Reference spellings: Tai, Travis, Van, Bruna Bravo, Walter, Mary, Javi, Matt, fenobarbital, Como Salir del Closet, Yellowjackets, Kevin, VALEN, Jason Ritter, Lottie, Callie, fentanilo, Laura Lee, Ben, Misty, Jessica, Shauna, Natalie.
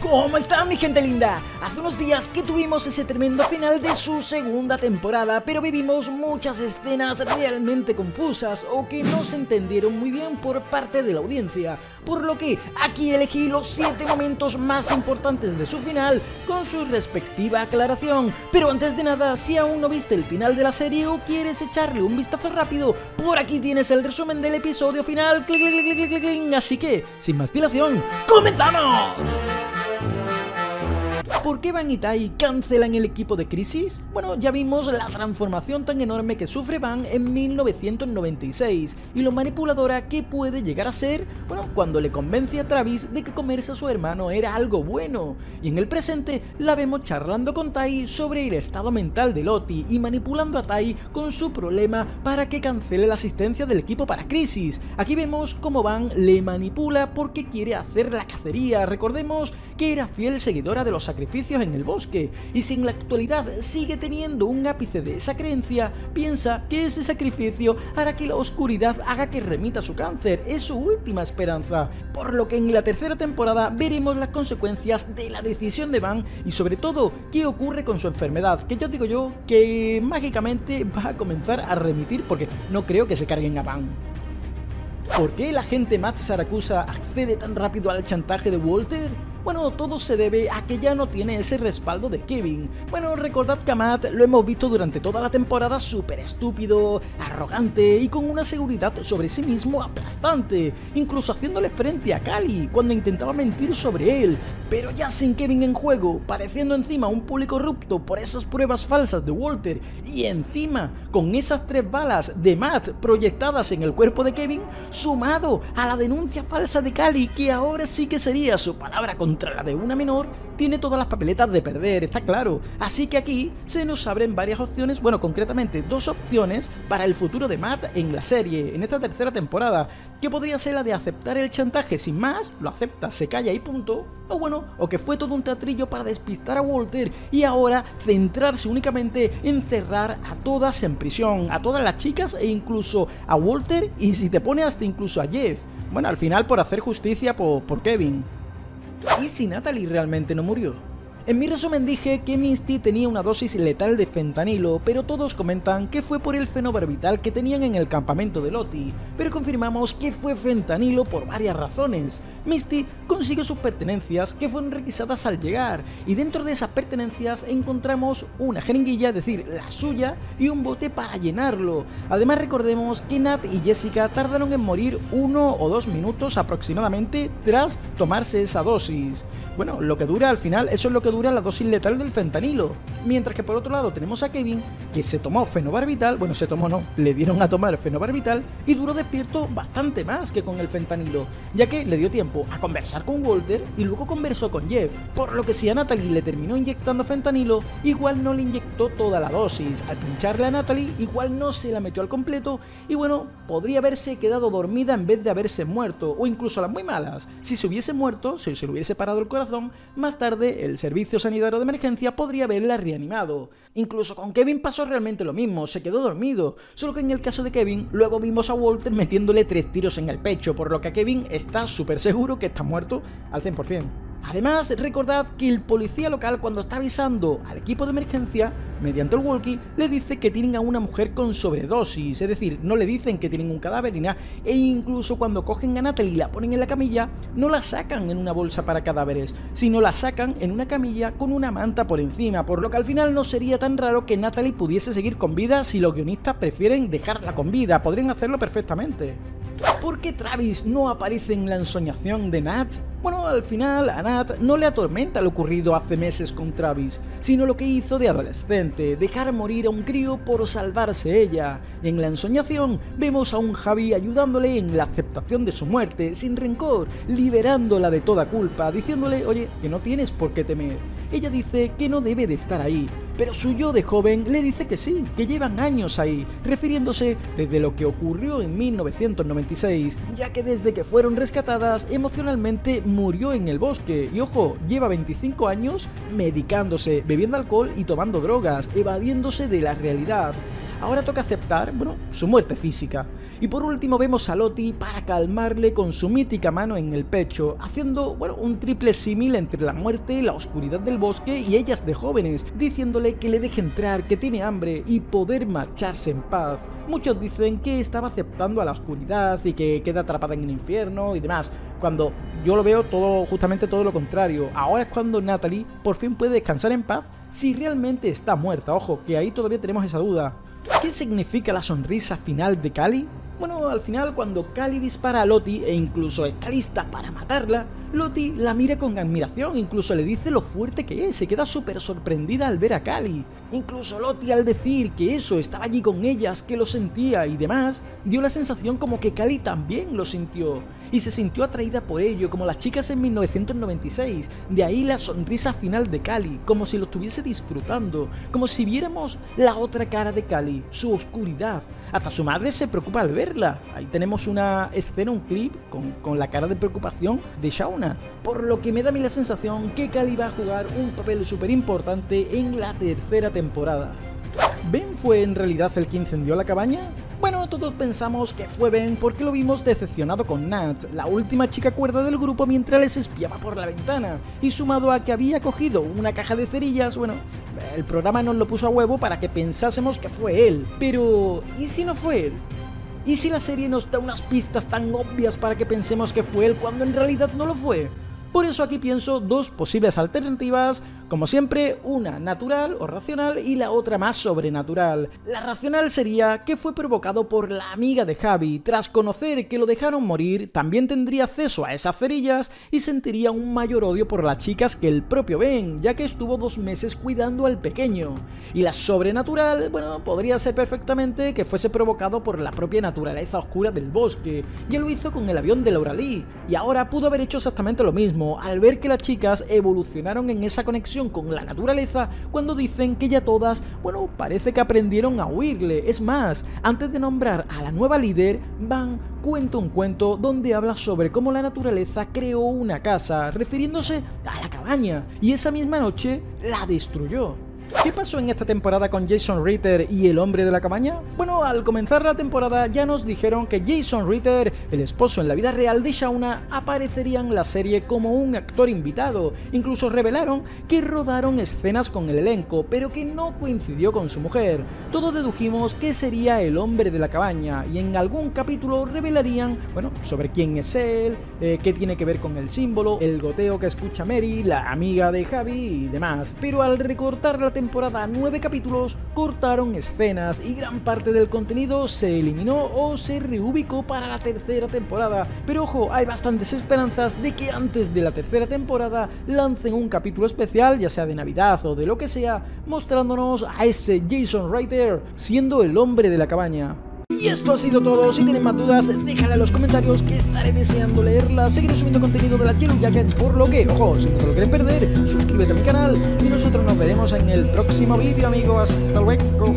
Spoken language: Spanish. ¿Cómo está mi gente linda? Hace unos días que tuvimos ese tremendo final de su segunda temporada, pero vivimos muchas escenas realmente confusas o que no se entendieron muy bien por parte de la audiencia, por lo que aquí elegí los 7 momentos más importantes de su final con su respectiva aclaración. Pero antes de nada, si aún no viste el final de la serie o quieres echarle un vistazo rápido, por aquí tienes el resumen del episodio final, clic, clic, clic, clic, clic, clic. Así que, sin más dilación, ¡comenzamos! ¿Por qué Van y Tai cancelan el equipo de crisis? Bueno, ya vimos la transformación tan enorme que sufre Van en 1996 y lo manipuladora que puede llegar a ser, bueno, cuando le convence a Travis de que comerse a su hermano era algo bueno. Y en el presente la vemos charlando con Tai sobre el estado mental de Lottie y manipulando a Tai con su problema para que cancele la asistencia del equipo para crisis. Aquí vemos cómo Van le manipula porque quiere hacer la cacería. Recordemos que era fiel seguidora de los sacrificios en el bosque, y si en la actualidad sigue teniendo un ápice de esa creencia, piensa que ese sacrificio hará que la oscuridad haga que remita su cáncer, es su última esperanza, por lo que en la tercera temporada veremos las consecuencias de la decisión de Van y sobre todo qué ocurre con su enfermedad, que yo digo yo que mágicamente va a comenzar a remitir porque no creo que se carguen a Van. ¿Por qué el agente Matt Saracusa accede tan rápido al chantaje de Walter? Bueno, todo se debe a que ya no tiene ese respaldo de Kevin. Bueno, recordad que a Matt lo hemos visto durante toda la temporada súper estúpido, arrogante y con una seguridad sobre sí mismo aplastante, incluso haciéndole frente a Callie cuando intentaba mentir sobre él, pero ya sin Kevin en juego, pareciendo encima un público corrupto por esas pruebas falsas de Walter y encima con esas 3 balas de Matt proyectadas en el cuerpo de Kevin, sumado a la denuncia falsa de Callie que ahora sí que sería su palabra contra la de una menor, tiene todas las papeletas de perder, está claro. Así que aquí se nos abren varias opciones, bueno, concretamente 2 opciones para el futuro de Matt en la serie, en esta tercera temporada, que podría ser la de aceptar el chantaje sin más, lo acepta, se calla y punto, o bueno, o que fue todo un teatrillo para despistar a Walter y ahora centrarse únicamente en cerrar a todas en prisión, a todas las chicas e incluso a Walter y si te pone hasta incluso a Jeff, bueno, al final por hacer justicia por Kevin. ¿Y si Natalie realmente no murió? En mi resumen dije que Misty tenía una dosis letal de fentanilo, pero todos comentan que fue por el fenobarbital que tenían en el campamento de Lottie, pero confirmamos que fue fentanilo por varias razones. Misty consigue sus pertenencias que fueron requisadas al llegar, y dentro de esas pertenencias encontramos una jeringuilla, es decir, la suya, y un bote para llenarlo. Además recordemos que Nat y Jessica tardaron en morir 1 o 2 minutos aproximadamente tras tomarse esa dosis. Bueno, lo que dura al final, eso es lo que dura la dosis letal del fentanilo. Mientras que por otro lado tenemos a Kevin, que se tomó fenobarbital, bueno, se tomó no, le dieron a tomar fenobarbital y duró despierto bastante más que con el fentanilo, ya que le dio tiempo a conversar con Walter y luego conversó con Jeff, por lo que si a Natalie le terminó inyectando fentanilo, igual no le inyectó toda la dosis, al pincharle a Natalie igual no se la metió al completo y bueno, podría haberse quedado dormida en vez de haberse muerto, o incluso las muy malas, si se hubiese muerto, si se le hubiese parado el corazón, más tarde el servicio sanitario de emergencia podría haberla reanimado. Incluso con Kevin pasó realmente lo mismo, se quedó dormido, solo que en el caso de Kevin luego vimos a Walter metiéndole 3 tiros en el pecho, por lo que Kevin está súper seguro que está muerto al 100%. Además, recordad que el policía local cuando está avisando al equipo de emergencia, mediante el walkie, le dice que tienen a una mujer con sobredosis, es decir, no le dicen que tienen un cadáver ni nada, e incluso cuando cogen a Natalie y la ponen en la camilla, no la sacan en una bolsa para cadáveres, sino la sacan en una camilla con una manta por encima, por lo que al final no sería tan raro que Natalie pudiese seguir con vida si los guionistas prefieren dejarla con vida, podrían hacerlo perfectamente. ¿Por qué Travis no aparece en la ensoñación de Nat? Bueno, al final a Nat no le atormenta lo ocurrido hace meses con Travis, sino lo que hizo de adolescente, dejar morir a un crío por salvarse ella. En la ensoñación vemos a un Javi ayudándole en la aceptación de su muerte, sin rencor, liberándola de toda culpa, diciéndole, oye, que no tienes por qué temer. Ella dice que no debe de estar ahí, pero su yo de joven le dice que sí, que llevan años ahí, refiriéndose desde lo que ocurrió en 1996, ya que desde que fueron rescatadas emocionalmente murió en el bosque y ojo, lleva 25 años medicándose, bebiendo alcohol y tomando drogas, evadiéndose de la realidad. Ahora toca aceptar, bueno, su muerte física. Y por último vemos a Lottie para calmarle con su mítica mano en el pecho, haciendo, bueno, un triple símil entre la muerte, la oscuridad del bosque y ellas de jóvenes, diciéndole que le deje entrar, que tiene hambre y poder marcharse en paz. Muchos dicen que estaba aceptando a la oscuridad y que queda atrapada en el infierno y demás, cuando yo lo veo todo, justamente todo lo contrario. Ahora es cuando Natalie por fin puede descansar en paz, si realmente está muerta, ojo, que ahí todavía tenemos esa duda. ¿Qué significa la sonrisa final de Callie? Bueno, al final cuando Callie dispara a Lottie e incluso está lista para matarla, Lottie la mira con admiración, incluso le dice lo fuerte que es, se queda súper sorprendida al ver a Callie. Incluso Lottie, al decir que eso, estaba allí con ellas, que lo sentía y demás, dio la sensación como que Callie también lo sintió y se sintió atraída por ello, como las chicas en 1996, de ahí la sonrisa final de Callie, como si lo estuviese disfrutando, como si viéramos la otra cara de Callie, su oscuridad. Hasta su madre se preocupa al verla. Ahí tenemos una escena, un clip con la cara de preocupación de Shauna. Por lo que me da a mí la sensación que Callie va a jugar un papel súper importante en la tercera temporada. ¿Ben fue en realidad el que incendió la cabaña? Bueno, todos pensamos que fue Ben porque lo vimos decepcionado con Nat, la última chica cuerda del grupo, mientras les espiaba por la ventana, y sumado a que había cogido una caja de cerillas, bueno, el programa nos lo puso a huevo para que pensásemos que fue él. Pero ¿y si no fue él? ¿Y si la serie nos da unas pistas tan obvias para que pensemos que fue él cuando en realidad no lo fue? Por eso aquí pienso dos posibles alternativas, como siempre, una natural o racional y la otra más sobrenatural. La racional sería que fue provocado por la amiga de Javi. Tras conocer que lo dejaron morir, también tendría acceso a esas cerillas y sentiría un mayor odio por las chicas que el propio Ben, ya que estuvo 2 meses cuidando al pequeño. Y la sobrenatural, bueno, podría ser perfectamente que fuese provocado por la propia naturaleza oscura del bosque. Ya lo hizo con el avión de Laura Lee, y ahora pudo haber hecho exactamente lo mismo, al ver que las chicas evolucionaron en esa conexión con la naturaleza, cuando dicen que ya todas, bueno, parece que aprendieron a huirle. Es más, antes de nombrar a la nueva líder, Van cuenta un cuento donde habla sobre cómo la naturaleza creó una casa, refiriéndose a la cabaña, y esa misma noche la destruyó. ¿Qué pasó en esta temporada con Jason Ritter y el hombre de la cabaña? Bueno, al comenzar la temporada ya nos dijeron que Jason Ritter, el esposo en la vida real de Shauna, aparecería en la serie como un actor invitado. Incluso revelaron que rodaron escenas con el elenco, pero que no coincidió con su mujer. Todos dedujimos que sería el hombre de la cabaña, y en algún capítulo revelarían, bueno, sobre quién es él, qué tiene que ver con el símbolo, el goteo que escucha Mary, la amiga de Javi y demás. Pero al recortar la temporada a 9 capítulos, cortaron escenas y gran parte del contenido se eliminó o se reubicó para la tercera temporada. Pero ojo, hay bastantes esperanzas de que antes de la tercera temporada lancen un capítulo especial, ya sea de Navidad o de lo que sea, mostrándonos a ese Jason Ritter siendo el hombre de la cabaña. Y esto ha sido todo. Si tienen más dudas, déjala en los comentarios, que estaré deseando leerla. Seguiré subiendo contenido de la Yellowjackets, por lo que, ojo, si no te lo quieres perder, suscríbete a mi canal y nosotros nos veremos en el próximo vídeo, amigos. Hasta luego.